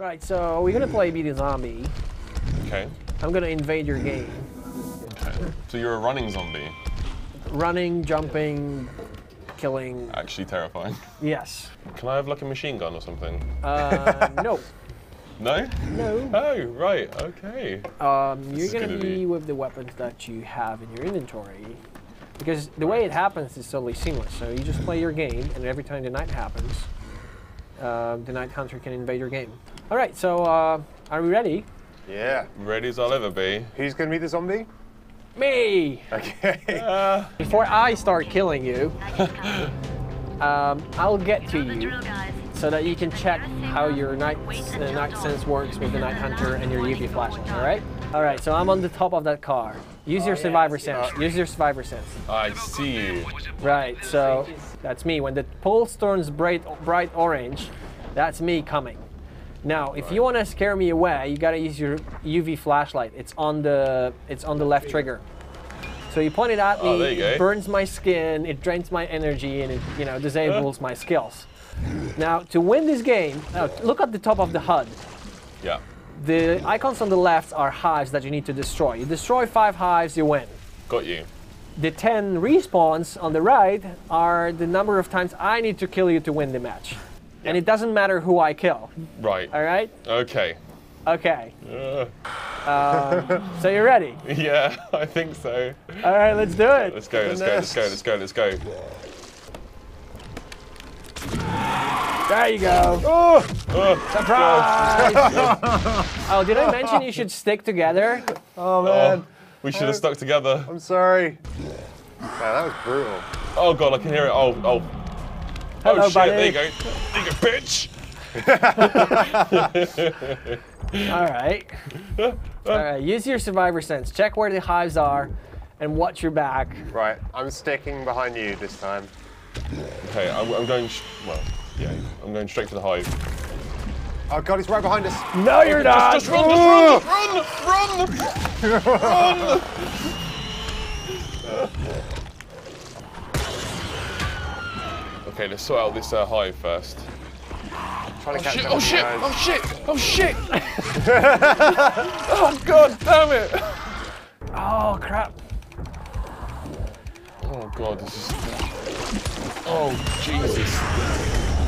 Right, so we're gonna play Be the Zombie. Okay. I'm gonna invade your game. Okay. So you're a running zombie. Running, jumping, killing. Actually terrifying. Yes. Can I have like a machine gun or something? No. No? No. Oh, right, okay. You're gonna be with the weapons that you have in your inventory. Because the way it happens is totally seamless. So you just play your game, and every time the night happens, the night hunter can invade your game. All right, so are we ready? Yeah. Ready as I'll ever be. Who's gonna be the zombie? Me! Okay. Before I start killing you, I'll get to you so that you can check how your night sense works with the night hunter and your UV flashlight, all right? All right, so I'm on the top of that car. Use your survivor sense. Use your survivor sense. I see you. Right, so that's me. When the pulse turns bright orange, that's me coming. Now, if you want to scare me away, you gotta use your UV flashlight. It's on the left trigger. So you point it at me, it burns my skin, it drains my energy, and it disables my skills. Now, to win this game, look at the top of the HUD. Yeah. The icons on the left are hives that you need to destroy. You destroy 5 hives, you win. Got you. The 10 respawns on the right are the number of times I need to kill you to win the match. Yep. And it doesn't matter who I kill. Right. All right? Okay. Okay. So you're ready? Yeah, I think so. All right, let's do it. Let's go, let's go. There you go. Surprise! Oh, did I mention you should stick together? Oh, man. Oh, we should have stuck together. I'm sorry. Man, that was brutal. Oh, God, I can hear it. Hello, shit, buddy. There you go. There you go, bitch! All right. All right, use your survivor sense. Check where the hives are and watch your back. Right, I'm sticking behind you this time. Okay, I'm going, well, yeah, I'm going straight for the hive. Oh, God, he's right behind us. No, you're not! Just run, run! Okay, let's sort out this hive first. Oh shit, oh shit, oh shit, oh shit, oh shit! Oh god damn it! Oh crap. Oh god, this is... Oh Jesus.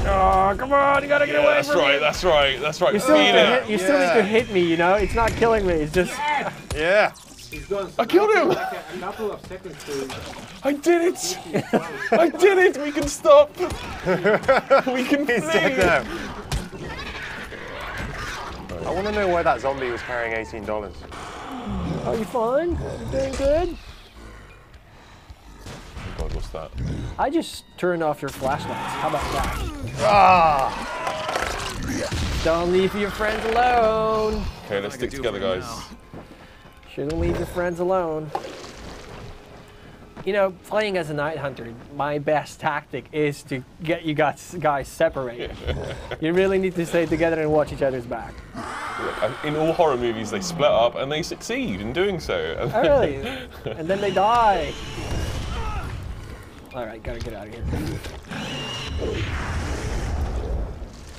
Oh come on, you gotta get away from me! That's right, You still, need to hit me, you know? It's not killing me, it's just... Yeah! I killed him! Like a couple of seconds to... I did it! I did it! We can stop! We can flee! I want to know why that zombie was carrying $18. Are you fine? You doing good? Oh God, what's that? I just turned off your flashlights. How about that? Ah! Don't leave your friends alone! Okay, let's stick together, guys. Shouldn't leave your friends alone. You know, playing as a night hunter, my best tactic is to get you guys separated. You really need to stay together and watch each other's back. In all horror movies, they split up and they succeed in doing so. Oh, really? And then they die. All right, gotta get out of here.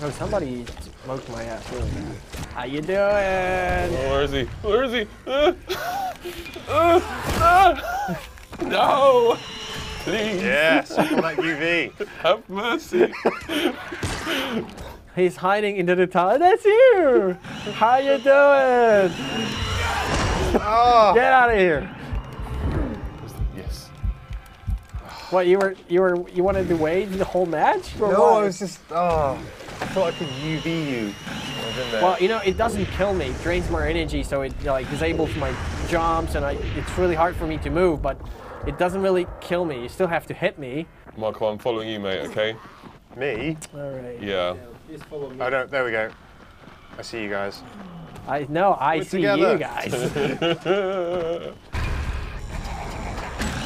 Oh, somebody smoked my ass really bad. How you doing? Oh, where is he? Where is he? No! Please! Yes, I like UV. Have mercy. He's hiding into the tower. That's you! How you doing? Oh. Get out of here! Yes. What, you wanted to wait the whole match? No, what? I was just I thought I could UV you. Well, you know, it doesn't kill me. It drains my energy, so it like disables my jumps, and it's really hard for me to move. But it doesn't really kill me. You still have to hit me. Michael, I'm following you, mate. Okay. Me? All right. Yeah. Just follow me. Oh no! There we go. I see you guys. We're together. You guys.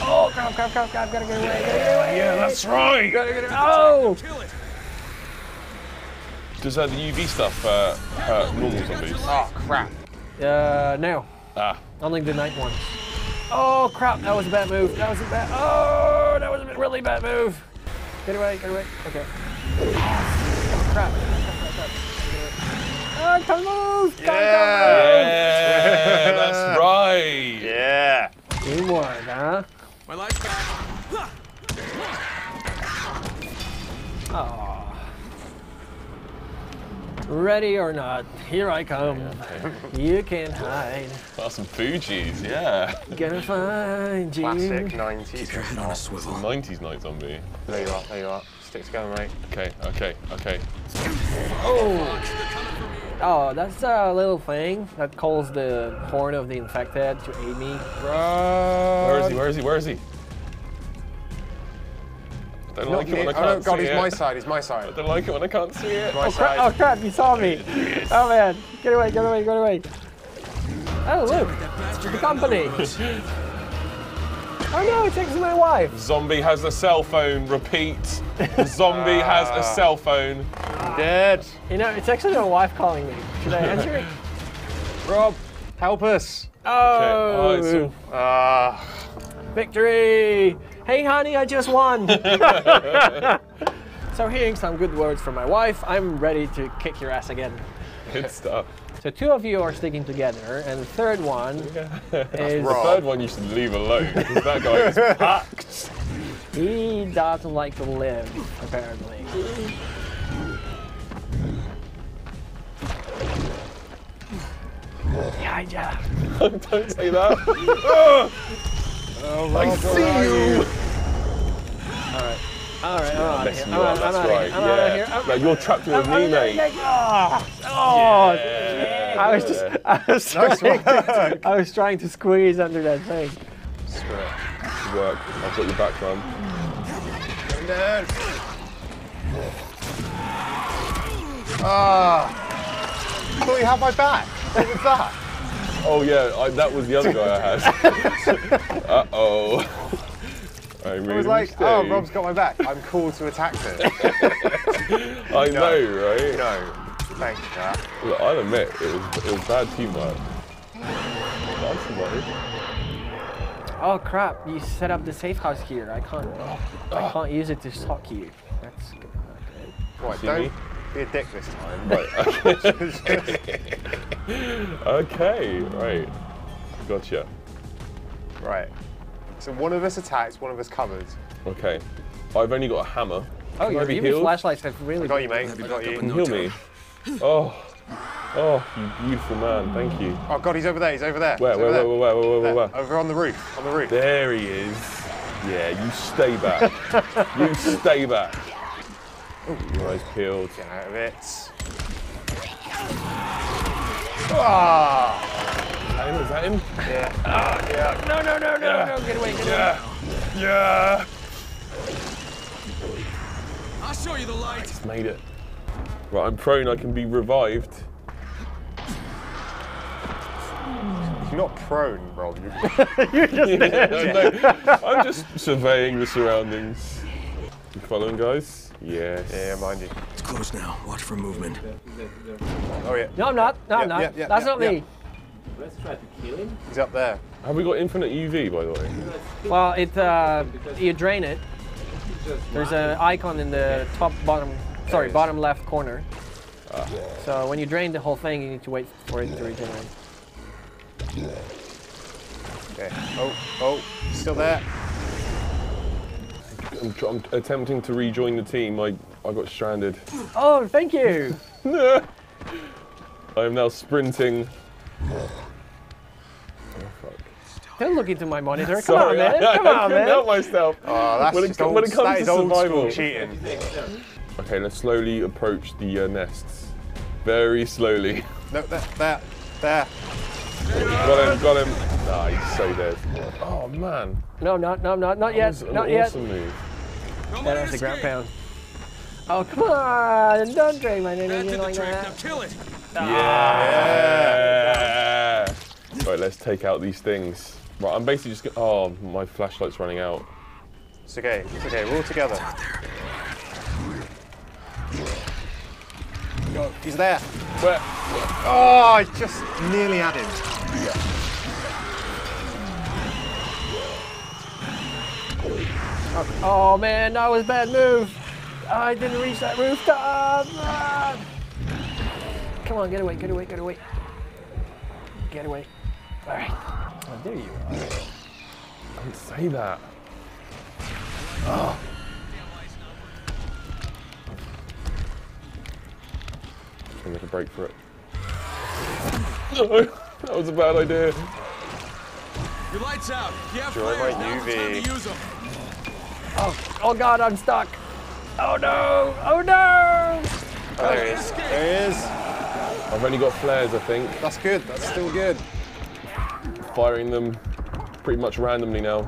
Oh, crap! Crap! Crap! Crap! Gotta get away! Gotta get away! Yeah, that's right. Gotta get away! Oh! Does the UV stuff hurt normal zombies? Oh, crap. No. Ah. Only the night ones. Oh, crap. That was a bad move. Oh, that was a really bad move. Get away. Okay. Oh, crap. Oh, come loose! Come, yeah, that's right. Yeah. You won, huh? I like that. Oh. Ready or not, here I come. Okay. You can't hide. That's some Fugees, yeah. Gonna find you. Classic 90s. Keep on a swivel. 90s night zombie. There you are, there you are. Stick together, mate. Okay, okay, okay. Oh! Oh, that's a little thing that calls the horn of the infected to aid me. Run. Where is he? Where is he? Where is he? I don't like it when I can't see it. Oh, God, he's my side. He's my side. I don't like it when I can't see it. Oh, crap. Oh, crap. He saw me. Yes. Oh, man. Get away. Get away. Get away. Oh, look. It's the company. Oh, no. It's actually my wife. Zombie has a cell phone. Repeat. Zombie has a cell phone. I'm dead. You know, it's actually my wife calling me. Should I answer it? Rob, help us. Oh. Okay. Oh, victory. Hey, honey, I just won. So hearing some good words from my wife, I'm ready to kick your ass again. Good stuff. So two of you are sticking together, and the third one is... The third one you should leave alone, because that guy is packed. He doesn't like to live, apparently. Yeah, don't say that. Oh, I see you! Alright, alright, I'm out of here. You're trapped with me, mate. I was trying to squeeze under that thing. Swear. Good work. I've got your back, man. Ah! I thought you had my back. What was that? Oh, yeah, that was the other guy I had. Uh-oh. I was like, oh, Rob's got my back. I'm cool to attack him. I know, right? No, thanks for that. Look, I'll admit, it was bad teamwork. Bad teamwork. Oh, crap, you set up the safe house here. I can't use it to stalk you. That's good. Okay. Right, don't be a dick this time. Right, okay. Okay, right. Gotcha. Right. So one of us attacks, one of us covers. Okay. I've only got a hammer. Oh, your flashlights have really... I got you, mate. I got you. Can you heal me? Oh. Oh, you beautiful man. Thank you. Oh, God, he's over there. He's over there. Where, where? Over on the roof. On the roof. There he is. Yeah, you stay back. You stay back. Your eyes peeled. Get out of it. Oh. Is that him? Yeah. Oh, yeah. No, no, no, no, no. Get away, get away. Yeah. I'll show you the light. Nice, made it. Right, I'm prone. I can be revived. You're not prone, Rob. You're just no. I'm just surveying the surroundings. You following, guys? Yes. Yeah, mind you. It's close now. Watch for movement. Oh, yeah. No, I'm not. No, I'm not. Yeah, yeah, That's not me. Let's try to kill him. He's up there. Have we got infinite UV, by the way? Well, it you drain it. There's an icon in the top bottom, sorry, bottom left corner. So when you drain the whole thing, you need to wait for it to regenerate. Okay. Oh, oh, still there. I'm attempting to rejoin the team. I got stranded. Oh, thank you. I am now sprinting. Oh, fuck. Don't look into my monitor. Come on, man. Come on, man. I couldn't help myself. Oh, that's when it comes to survival. Cheating. Okay, let's slowly approach the nests. Very slowly. No, there. Got him. Ah, he's so dead. Oh, man. No, not yet. Awesome move. That was a ground pound. Oh, come on. Don't drain my name like that. Now kill it. Yeah. Right, let's take out these things. Right, I'm basically just gonna, oh, my flashlight's running out. It's okay. It's okay. We're all together. God, he's there. Where? Oh, I just nearly had him. Oh man, that was a bad move. I didn't reach that rooftop. Come on, get away, get away, get away. Get away. All right. Oh, there you are. Don't say that. Oh. I'm going to break for it. No, that was a bad idea. Your light's out. Yeah, my UV. Oh, oh God, I'm stuck. Oh no! Oh no! Oh, there he is. There he is. I've only got flares, I think. That's good. That's still good. Firing them pretty much randomly now.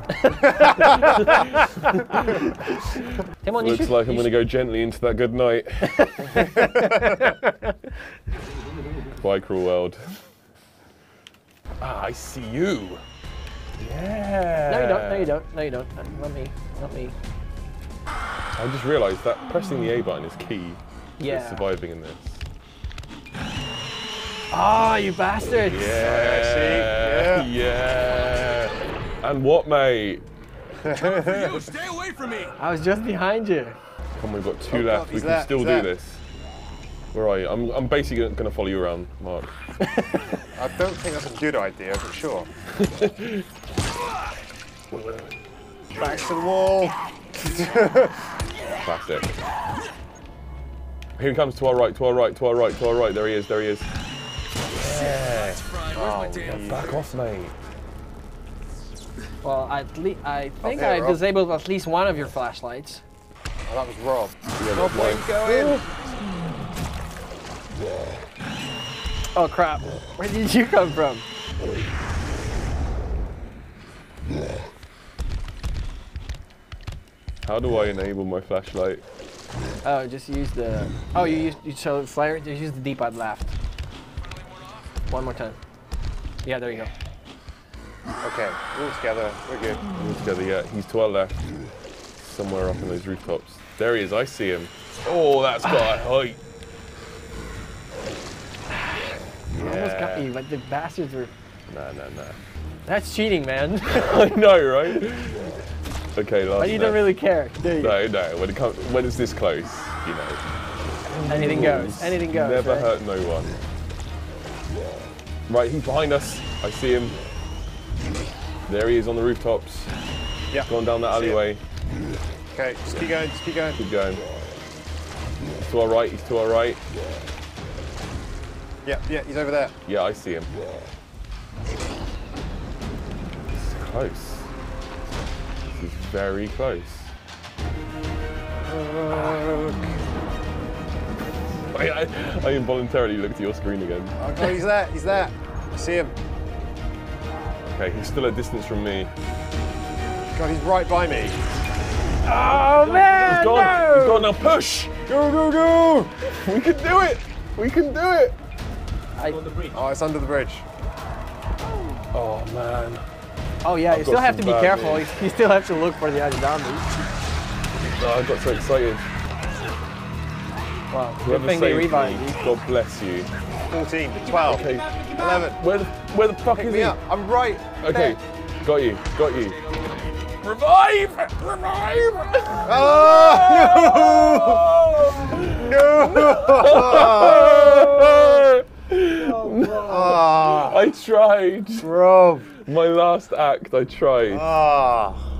Timon, looks like I'm going to go gently into that good night. Bye, cruel world. Ah, I see you. Yeah. No, you don't. No, you don't. No, you don't. Not me. Not me. I just realised that pressing the A button is key. Yeah. To surviving in this. Ah, oh, you bastards! Yeah. Yeah. Yeah. And what, mate? You, stay away from me. I was just behind you. Come on, we've got two left. We can still do this. Where are you? I'm basically going to follow you around, Mark. I don't think that's a good idea, but sure. Back to the wall. Classic. Here he comes, to our right, to our right, to our right, to our right. There he is, there he is. Yeah. Oh, back off, mate. Well, I think I disabled at least one of your flashlights. Oh, that was Rob. Yeah, Rob, ain't going. Oh crap, where did you come from? How do I enable my flashlight? Oh, just use the... Oh, so flare, just use the D-pad left. One more time. Yeah, there you go. Okay, we're all together, we're good. We're all together, yeah, he's to our left. Somewhere up in those rooftops. There he is, I see him. Oh, that's got a height. Yeah. I almost got you, but the bastards were... Nah, nah, nah. That's cheating, man. I know, right? Okay, last But you don't really care, do you? No, no. When it's this close, you know. Anything goes. Anything goes. Never hurt no one. Right, he's behind us. I see him. There he is on the rooftops. Yeah. Gone down that alleyway. Okay, just keep going, just keep going. Keep going. He's to our right, he's to our right. Yeah, yeah, he's over there. Yeah, I see him. It's close. This is very close. I involuntarily looked at your screen again. Okay, he's there, he's there. I see him. Okay, he's still a distance from me. God, he's right by me. Oh, man! He's gone, no. He's gone, now push! Go, go, go! We can do it! We can do it! Oh, it's under the bridge. Oh, man. Oh, yeah, you still have to be careful. You still have to look for the other zombies. Oh, I got so excited. Wow, good thing they revived you. God bless you. 14, 12, okay. 11. Where the fuck is he? I'm right there. Okay, got you, got you. Revive! Revive! Oh! No! No! No! Oh, I tried. Rob. My last act, I tried. Oh.